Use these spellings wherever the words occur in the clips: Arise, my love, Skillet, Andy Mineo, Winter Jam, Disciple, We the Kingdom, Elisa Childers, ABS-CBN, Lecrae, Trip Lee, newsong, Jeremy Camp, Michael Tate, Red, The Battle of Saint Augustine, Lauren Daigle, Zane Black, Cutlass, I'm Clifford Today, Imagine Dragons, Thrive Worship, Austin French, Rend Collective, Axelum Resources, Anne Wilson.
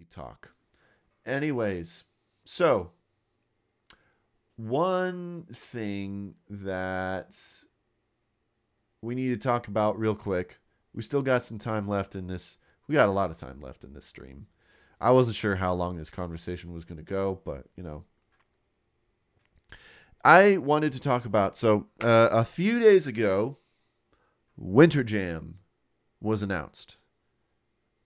nasty talk. Anyways, so one thing that we need to talk about real quick. We still got some time left in this. We got a lot of time left in this stream. I wasn't sure how long this conversation was going to go, but, you know. I wanted to talk about, so a few days ago, Winter Jam was announced.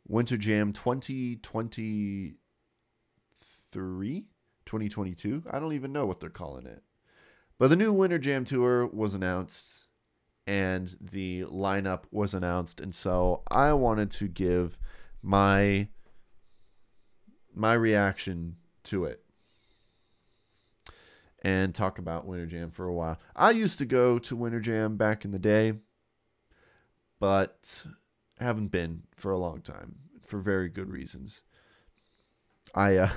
Winter Jam 2023? 2022? I don't even know what they're calling it. But the new Winter Jam tour was announced, and the lineup was announced, and so I wanted to give my reaction to it and talk about Winter Jam for a while. I used to go to Winter Jam back in the day, but haven't been for a long time for very good reasons. That's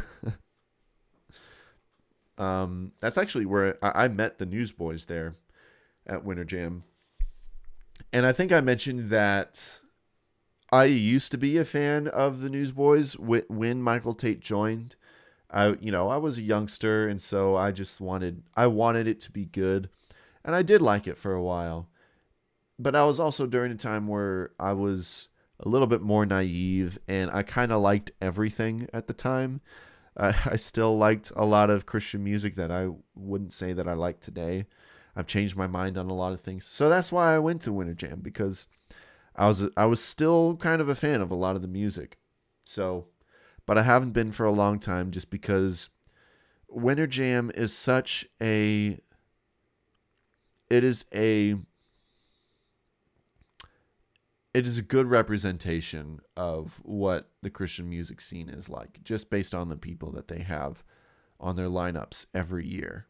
actually where I met the Newsboys there at Winter Jam. And I think I mentioned that I used to be a fan of the Newsboys when Michael Tate joined. I was a youngster, and so I wanted it to be good, and I did like it for a while. But I was also during a time where I was a little bit more naive, and I kind of liked everything at the time. I still liked a lot of Christian music that I wouldn't say that I like today. I've changed my mind on a lot of things, so that's why I went to Winter Jam, because I was still kind of a fan of a lot of the music. So. But I haven't been for a long time just because Winter Jam is such a... It is a good representation of what the Christian music scene is like, just based on the people that they have on their lineups every year.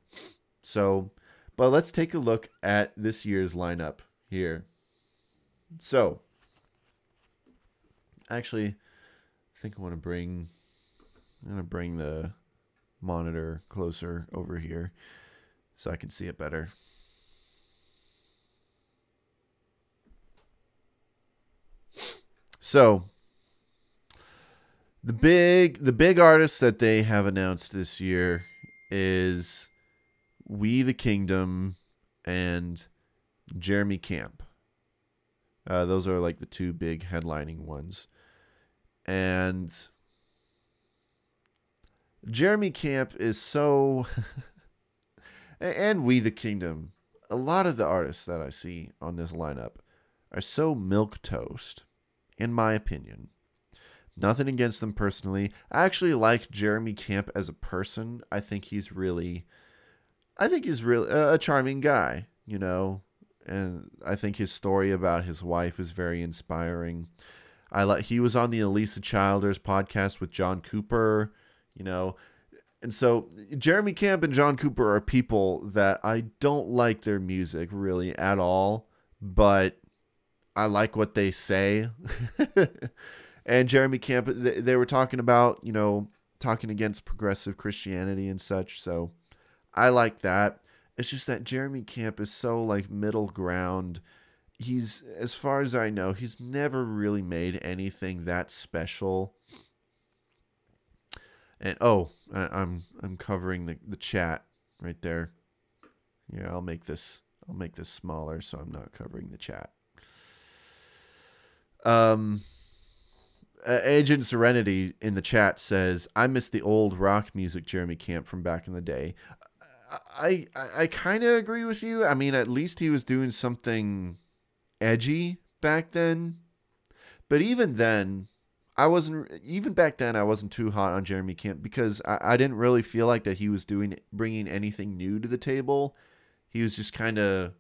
So, but let's take a look at this year's lineup here. So, actually... I think I'm gonna bring the monitor closer over here so I can see it better. So the big artists that they have announced this year is We the Kingdom and Jeremy Camp. Those are like the two big headlining ones. And Jeremy Camp is so... and We the Kingdom. A lot of the artists that I see on this lineup are so milquetoast, in my opinion. Nothing against them personally. I actually like Jeremy Camp as a person. I think he's really a charming guy, you know. And I think his story about his wife is very inspiring. He was on the Elisa Childers podcast with John Cooper, you know. And so Jeremy Camp and John Cooper are people that I don't like their music really at all, but I like what they say. And Jeremy Camp, they were talking about, you know, talking against progressive Christianity and such. So I like that. It's just that Jeremy Camp is so like middle ground. He's, as far as I know, he's never really made anything that special. And oh, I'm covering the chat right there. Yeah, I'll make this smaller so I'm not covering the chat. Agent Serenity in the chat says, "I miss the old rock music, Jeremy Camp from back in the day." I kind of agree with you. I mean, at least he was doing something edgy back then, but even back then I wasn't too hot on Jeremy Camp, because I didn't really feel like that he was bringing anything new to the table. He was just kind of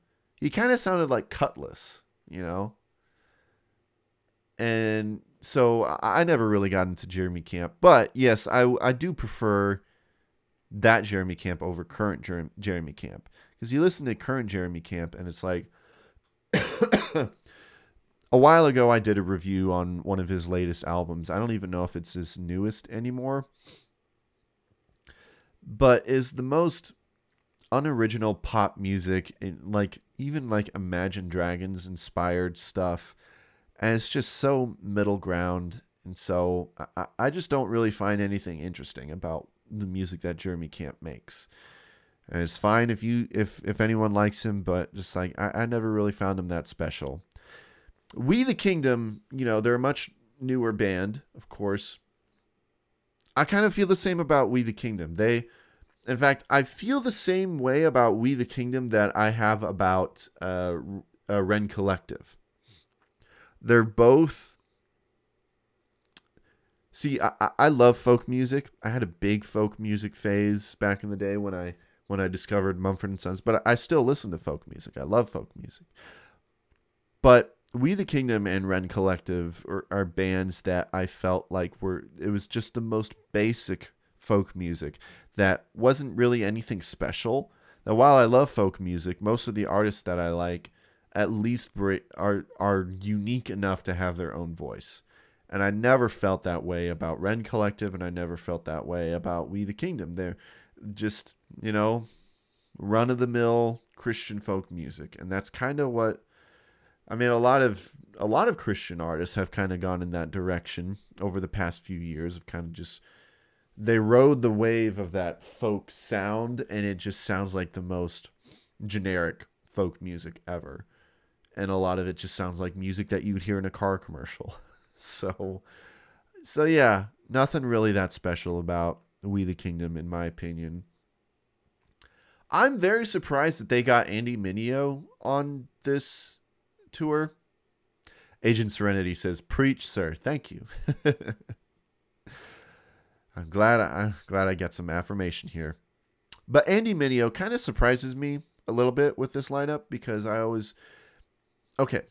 sounded like Cutlass, you know. And so I never really got into Jeremy Camp, but yes, I do prefer that Jeremy Camp over current Jeremy Camp, because you listen to current Jeremy Camp and it's like... A while ago, I did a review on one of his latest albums. I don't even know if it's his newest anymore, but is the most unoriginal pop music, in like even like Imagine Dragons inspired stuff, and it's just so middle ground And so I just don't really find anything interesting about the music that Jeremy Camp makes. And it's fine if you if anyone likes him, but just like I never really found him that special. We the Kingdom, you know, they're a much newer band, of course. I kind of feel the same about We the Kingdom. In fact, I feel the same way about We the Kingdom that I have about Rend Collective. They're both... See, I love folk music. I had a big folk music phase back in the day when I discovered Mumford & Sons, but I still listen to folk music. I love folk music. But We the Kingdom and Rend Collective are bands that I felt like it was just the most basic folk music that wasn't really anything special. Now, while I love folk music, most of the artists that I like at least are unique enough to have their own voice. And I never felt that way about Rend Collective, and I never felt that way about We the Kingdom. They're just, you know, run-of-the-mill Christian folk music, and that's kind of what I mean. A lot of Christian artists have kind of gone in that direction over the past few years. Of kind of just they rode the wave of that folk sound, and it just sounds like the most generic folk music ever. And a lot of it just sounds like music that you'd hear in a car commercial. So yeah, nothing really that special about We the Kingdom, in my opinion. I'm very surprised that they got Andy Mineo on this tour. Agent Serenity says, "Preach, sir." Thank you. I'm glad I got some affirmation here. But Andy Mineo kind of surprises me a little bit with this lineup because okay,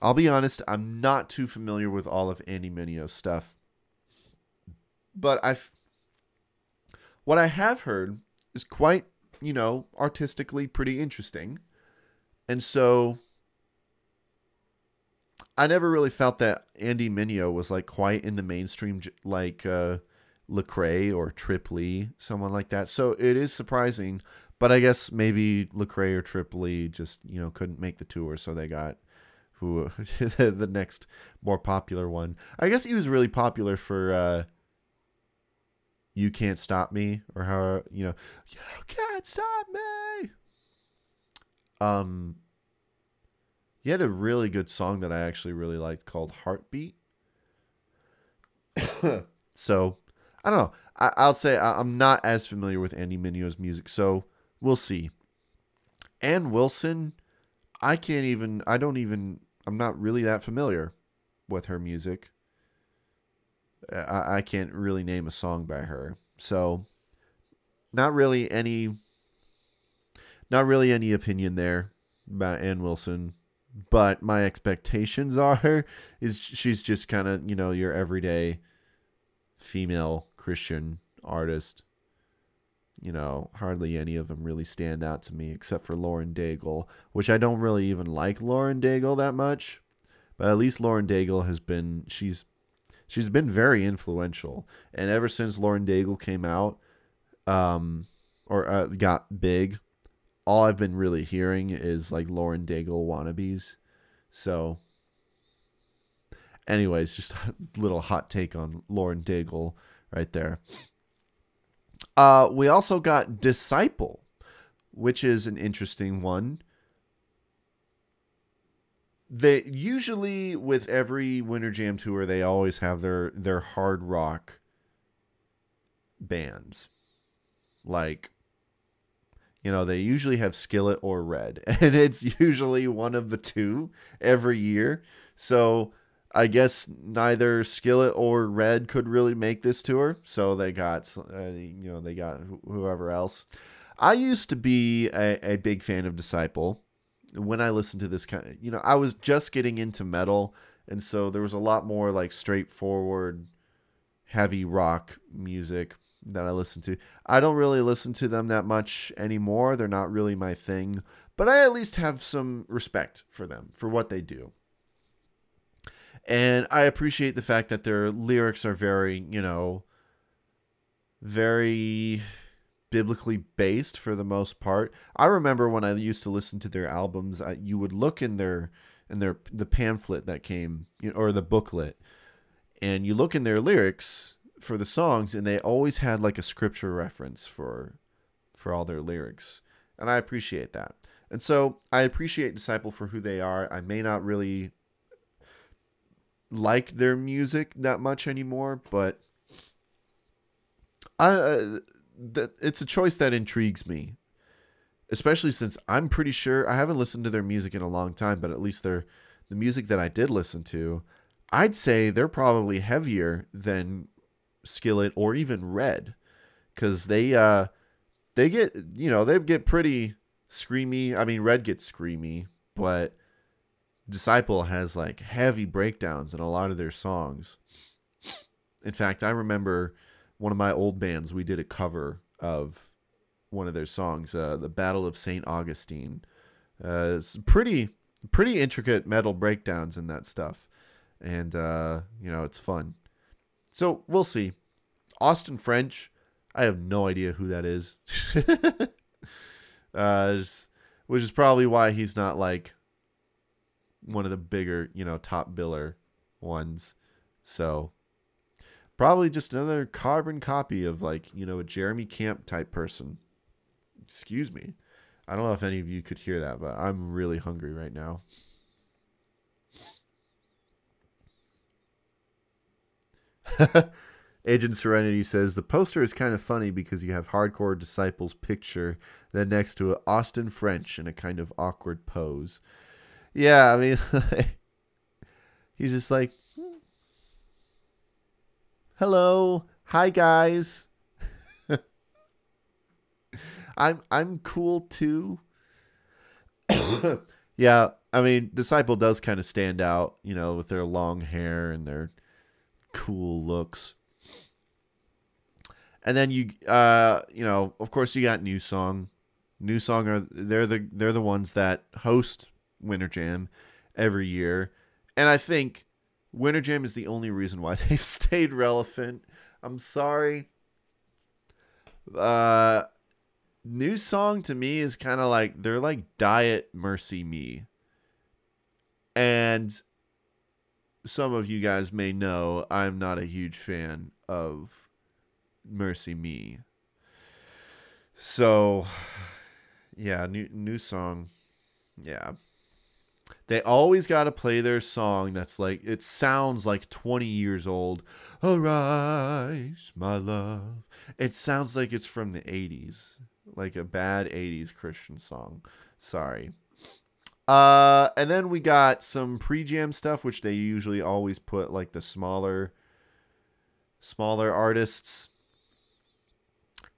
I'll be honest, I'm not too familiar with all of Andy Mineo's stuff. But what I have heard is quite, you know, artistically pretty interesting. And so I never really felt that Andy Mineo was like quite in the mainstream like Lecrae or Trip Lee, someone like that. So it is surprising, but I guess maybe Lecrae or Trip Lee just, you know, couldn't make the tour, so they got the next more popular one. I guess he was really popular for You Can't Stop Me, or how, you know, you can't stop me. He had a really good song that I actually really liked called Heartbeat. So I don't know. I'll say I'm not as familiar with Andy Mineo's music, so we'll see. Anne Wilson, I'm not really that familiar with her music. I can't really name a song by her. So not really any opinion there about Anne Wilson, but my expectations is she's just kind of, you know, your everyday female Christian artist. You know, hardly any of them really stand out to me except for Lauren Daigle, which I don't really even like Lauren Daigle that much. But at least Lauren Daigle has been, she's been very influential. And ever since Lauren Daigle came out or got big, all I've been really hearing is like Lauren Daigle wannabes. So anyways, just a little hot take on Lauren Daigle right there. We also got Disciple, which is an interesting one. They usually, with every Winter Jam tour, they always have their hard rock bands. Like, you know, they usually have Skillet or Red, and it's usually one of the two every year. So I guess neither Skillet or Red could really make this tour, so they got, you know, they got whoever else. I used to be a big fan of Disciple. When I listened to this kind of, you know, I was just getting into metal, and so there was a lot more like straightforward, heavy rock music that I listened to. I don't really listen to them that much anymore. They're not really my thing, but I at least have some respect for them, for what they do. And I appreciate the fact that their lyrics are very, you know, very biblically based for the most part. I remember when I used to listen to their albums, you would look in the pamphlet that came, you know, or the booklet, And you look in their lyrics for the songs, and they always had like a scripture reference for all their lyrics. And I appreciate that. And so I appreciate Disciple for who they are. I may not really like their music that much anymore, but it's a choice that intrigues me, especially since I'm pretty sure I haven't listened to their music in a long time, but at least the music that I did listen to, I'd say they're probably heavier than Skillet or even Red, because they get, you know, they get pretty screamy. I mean, Red gets screamy, but Disciple has like heavy breakdowns in a lot of their songs. In fact, I remember one of my old bands, we did a cover of one of their songs, The Battle of Saint Augustine. It's pretty intricate metal breakdowns in that stuff. And, you know, it's fun. So we'll see. Austin French, I have no idea who that is. Which is probably why he's not like one of the bigger, you know, top biller ones. So probably just another carbon copy of like, you know, a Jeremy Camp type person. Excuse me. I don't know if any of you could hear that, but I'm really hungry right now. Agent Serenity says the poster is kind of funny because you have hardcore Disciples picture then next to Austin French in a kind of awkward pose. Yeah, I mean, he's just like, hello, hi guys, I'm cool too. Yeah, I mean, Disciple does kind of stand out, you know, with their long hair and their cool looks. And then you you know, of course you got New Song are they're the ones that host Winter Jam every year, and I think Winter Jam is the only reason why they've stayed relevant. I'm sorry, New Song to me is kind of like, they're like Diet Mercy Me. And some of you guys may know I'm not a huge fan of Mercy Me. So, yeah, new Song. Yeah. They always got to play their song that's like, it sounds like 20 years old. Arise, my love. It sounds like it's from the 80s. Like a bad 80s Christian song. Sorry. And then we got some pre-jam stuff, which they usually always put like the smaller artists.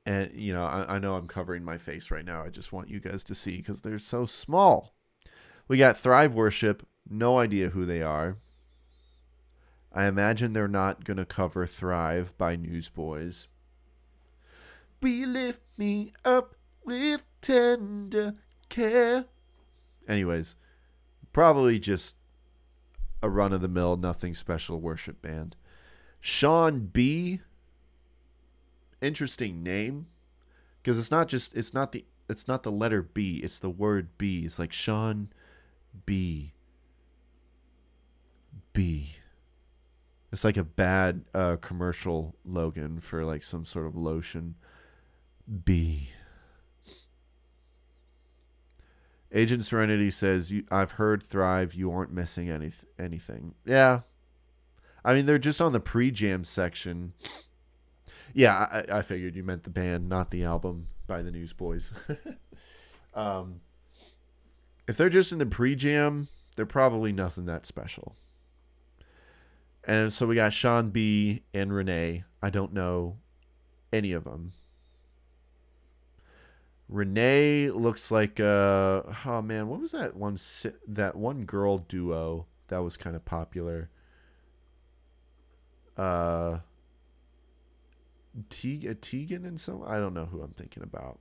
And, you know, I know I'm covering my face right now. I just want you guys to see because they're so small. We got Thrive Worship. No idea who they are. I imagine they're not going to cover Thrive by Newsboys. We lift me up with tender care. Anyways, probably just a run-of-the-mill, nothing special worship band. Sean B. Interesting name, because it's not the letter B. It's the word B. It's like Sean B. B. It's like a bad commercial slogan for like some sort of lotion. B. Agent Serenity says, I've heard Thrive, you aren't missing anything. Yeah. I mean, they're just on the pre-jam section. Yeah, I figured you meant the band, not the album by the Newsboys. If they're just in the pre-jam, they're probably nothing that special. And so we got Sean B. and Renee. I don't know any of them. Renee looks like oh man, what was that one girl duo that was kind of popular? Tegan and some, I don't know who I'm thinking about.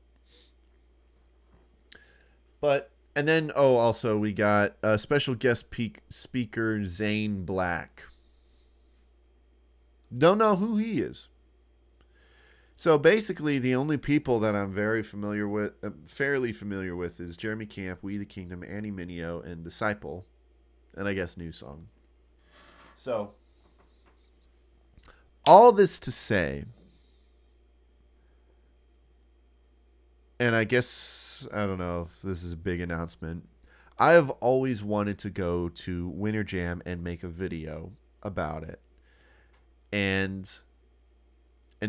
But and then also we got a special guest speaker Zane Black. Don't know who he is. So basically, the only people that I'm fairly familiar with, is Jeremy Camp, We the Kingdom, Andy Mineo, and Disciple, and I guess New Song. So all this to say, and I guess, I don't know if this is a big announcement, I have always wanted to go to Winter Jam and make a video about it. And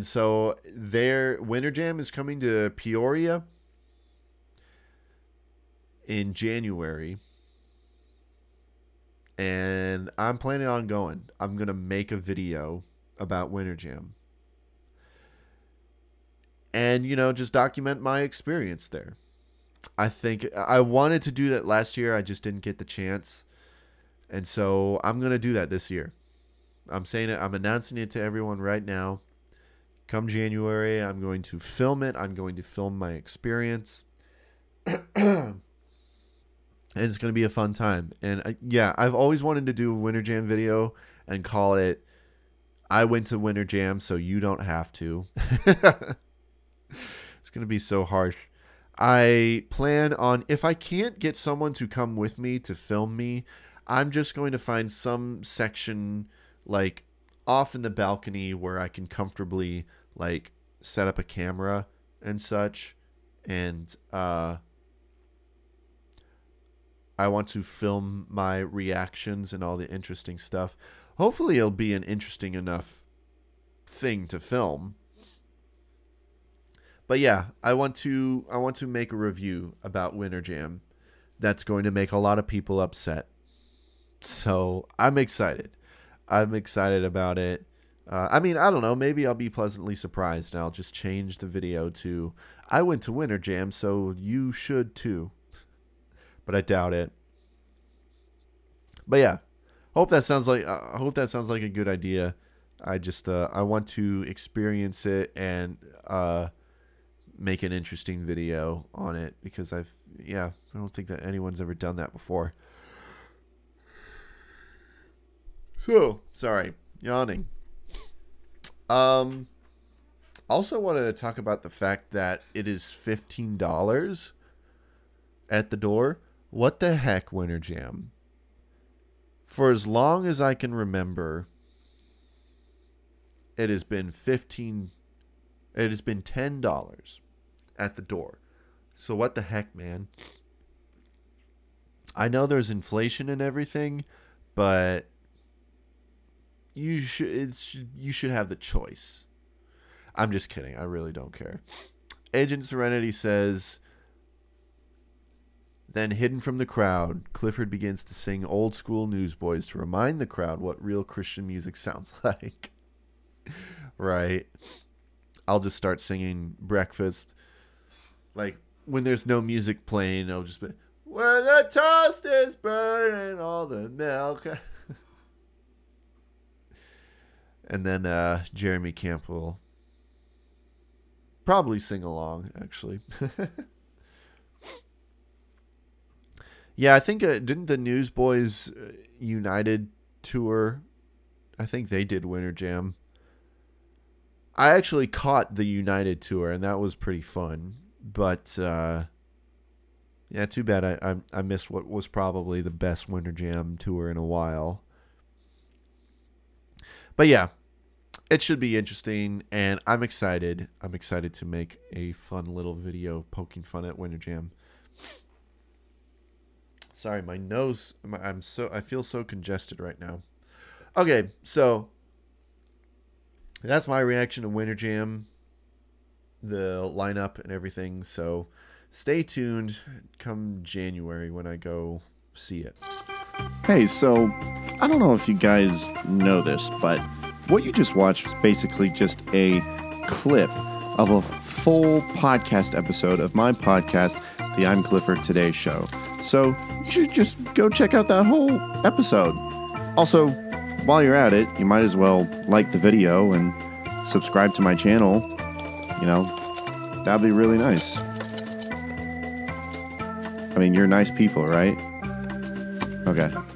so their Winter Jam is coming to Peoria in January. And I'm planning on going. I'm going to make a video about Winter Jam. And, you know, just document my experience there. I think I wanted to do that last year. I just didn't get the chance. And so I'm going to do that this year. I'm saying it. I'm announcing it to everyone right now. Come January, I'm going to film it. I'm going to film my experience. And it's going to be a fun time. And yeah, I've always wanted to do a Winter Jam video and call it, I went to Winter Jam, so you don't have to. It's going to be so harsh. I plan on, if I can't get someone to come with me to film me, I'm just going to find some section like off in the balcony where I can comfortably like set up a camera and such. And, I want to film my reactions and all the interesting stuff. Hopefully it'll be an interesting enough thing to film. But yeah, I want to make a review about Winter Jam that's going to make a lot of people upset. So I'm excited. I'm excited about it. I mean, I don't know. Maybe I'll be pleasantly surprised and I'll just change the video to, I went to Winter Jam, so you should too. But I doubt it. But yeah, I hope that sounds like a good idea. I just I want to experience it and make an interesting video on it, because I don't think that anyone's ever done that before. So sorry, yawning. Also wanted to talk about the fact that it is $15 at the door. What the heck, Winter Jam? For as long as I can remember, it has been $10 at the door. So what the heck, man? I know there's inflation and everything, but you should have the choice. I'm just kidding. I really don't care. Agent Serenity says, then, hidden from the crowd, Clifford begins to sing old-school Newsboys to remind the crowd what real Christian music sounds like. Right. I'll just start singing Breakfast. Like, when there's no music playing, I'll just be, where the toast is burning all the milk. And then Jeremy Camp will probably sing along, actually. Yeah, I think didn't the Newsboys United tour? I think they did Winter Jam. I actually caught the United tour, and that was pretty fun. But yeah, too bad I missed what was probably the best Winter Jam tour in a while. But yeah, it should be interesting, and I'm excited. I'm excited to make a fun little video poking fun at Winter Jam. Sorry, my nose, I feel so congested right now. Okay, so that's my reaction to Winter Jam, the lineup and everything. So stay tuned come January when I go see it. Hey, so I don't know if you guys know this, but what you just watched was basically just a clip of a full podcast episode of my podcast, the I'm Clifford Today Show. So you should just go check out that whole episode. Also, while you're at it, you might as well like the video and subscribe to my channel. You know, that'd be really nice. I mean, you're nice people, right? Okay.